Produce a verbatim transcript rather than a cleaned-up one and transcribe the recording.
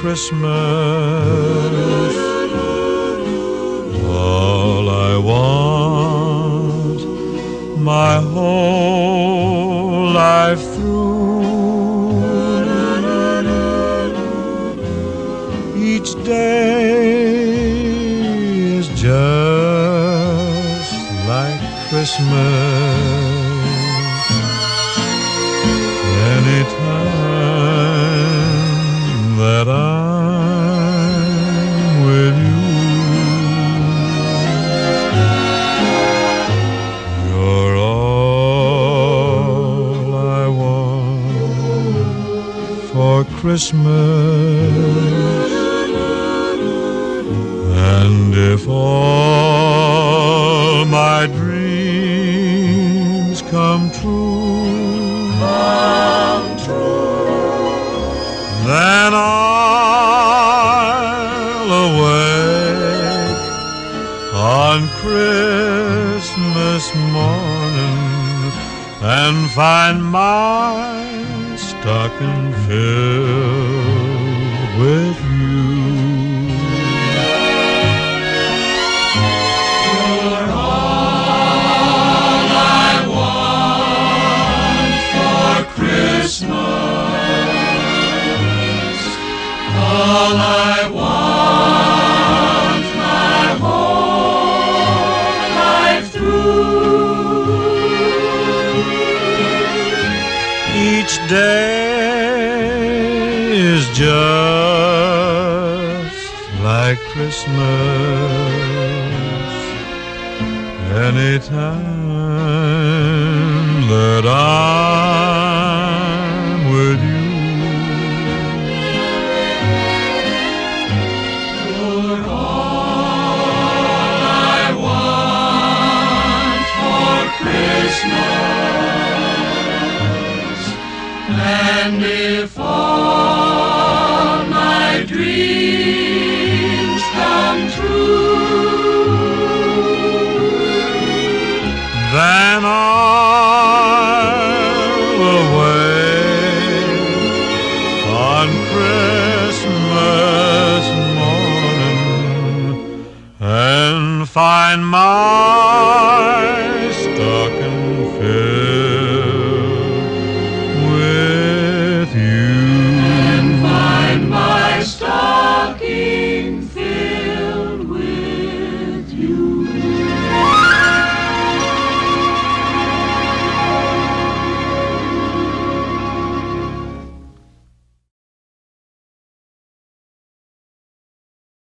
Christmas. All I want my whole life through, each day is just like Christmas. Anytime that I'm with you, you're all I want for Christmas. And if all my dreams come true, then I'll awake on Christmas morning and find my stocking filled with you. You're all I want for Christmas. All I want my whole life through, each day is just like Christmas. Anytime that I'm with you, and if all my dreams come true, then I'll awake on Christmas morning and find my